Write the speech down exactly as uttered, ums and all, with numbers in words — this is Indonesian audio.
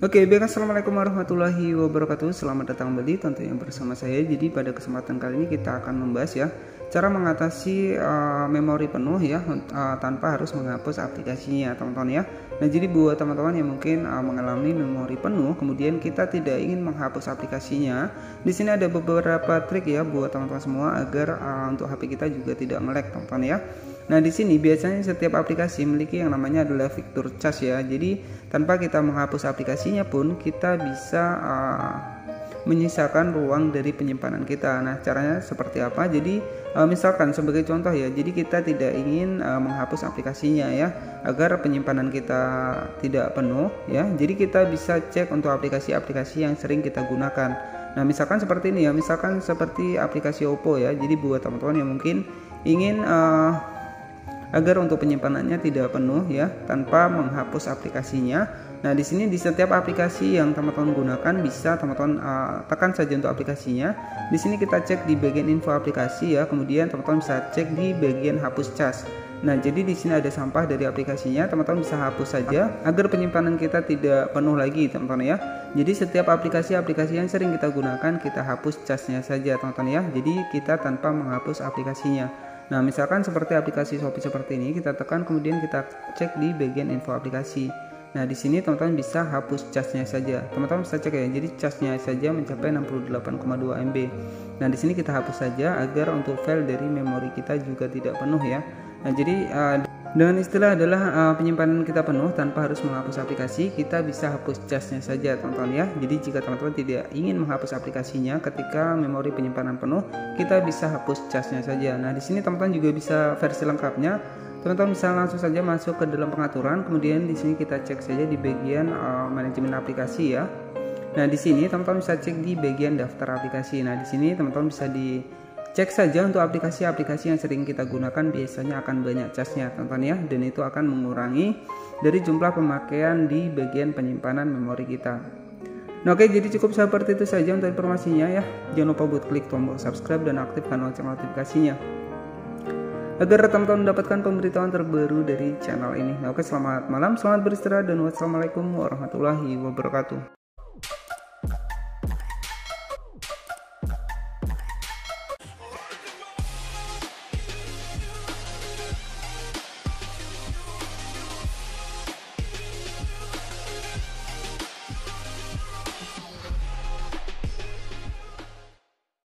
Oke, baik, assalamualaikum warahmatullahi wabarakatuh. Selamat datang kembali tentunya bersama saya. Jadi pada kesempatan kali ini kita akan membahas ya cara mengatasi uh, memori penuh ya uh, tanpa harus menghapus aplikasinya, teman-teman ya. Nah, jadi buat teman-teman yang mungkin uh, mengalami memori penuh, kemudian kita tidak ingin menghapus aplikasinya, di sini ada beberapa trik ya buat teman-teman semua agar uh, untuk H P kita juga tidak nge-lag, teman-teman ya. Nah, di sini biasanya setiap aplikasi memiliki yang namanya adalah fitur cas ya. Jadi tanpa kita menghapus aplikasinya pun kita bisa uh, menyisakan ruang dari penyimpanan kita. Nah, caranya seperti apa? Jadi uh, misalkan sebagai contoh ya. Jadi kita tidak ingin uh, menghapus aplikasinya ya agar penyimpanan kita tidak penuh ya. Jadi kita bisa cek untuk aplikasi-aplikasi yang sering kita gunakan. Nah, misalkan seperti ini ya. Misalkan seperti aplikasi Oppo ya. Jadi buat teman-teman yang mungkin ingin uh, agar untuk penyimpanannya tidak penuh ya tanpa menghapus aplikasinya. Nah, di sini di setiap aplikasi yang teman-teman gunakan bisa teman-teman uh, tekan saja untuk aplikasinya. Di sini kita cek di bagian info aplikasi ya. Kemudian teman-teman bisa cek di bagian hapus cas. Nah, jadi di sini ada sampah dari aplikasinya, teman-teman bisa hapus saja agar penyimpanan kita tidak penuh lagi, teman-teman ya. Jadi setiap aplikasi-aplikasi yang sering kita gunakan kita hapus casnya saja, teman-teman ya. Jadi kita tanpa menghapus aplikasinya. Nah, misalkan seperti aplikasi Shopee seperti ini, kita tekan kemudian kita cek di bagian info aplikasi. Nah, di sini teman-teman bisa hapus casnya saja. Teman-teman bisa cek ya. Jadi casnya saja mencapai enam puluh delapan koma dua M B. Nah, di sini kita hapus saja agar untuk file dari memori kita juga tidak penuh ya. Nah, jadi uh, dengan istilah adalah uh, penyimpanan kita penuh tanpa harus menghapus aplikasi, kita bisa hapus casnya saja, teman-teman ya. Jadi jika teman-teman tidak ingin menghapus aplikasinya ketika memori penyimpanan penuh, kita bisa hapus casnya saja. Nah, di sini teman-teman juga bisa versi lengkapnya. Teman-teman bisa langsung saja masuk ke dalam pengaturan, kemudian di sini kita cek saja di bagian uh, manajemen aplikasi ya. Nah, di sini teman-teman bisa cek di bagian daftar aplikasi. Nah, di sini teman-teman bisa di cek saja untuk aplikasi-aplikasi yang sering kita gunakan, biasanya akan banyak casnya, teman-teman ya, dan itu akan mengurangi dari jumlah pemakaian di bagian penyimpanan memori kita. Nah, oke, jadi cukup seperti itu saja untuk informasinya ya. Jangan lupa buat klik tombol subscribe dan aktifkan lonceng notifikasinya agar teman-teman mendapatkan pemberitahuan terbaru dari channel ini. Nah, oke, selamat malam, selamat beristirahat, dan wassalamualaikum warahmatullahi wabarakatuh.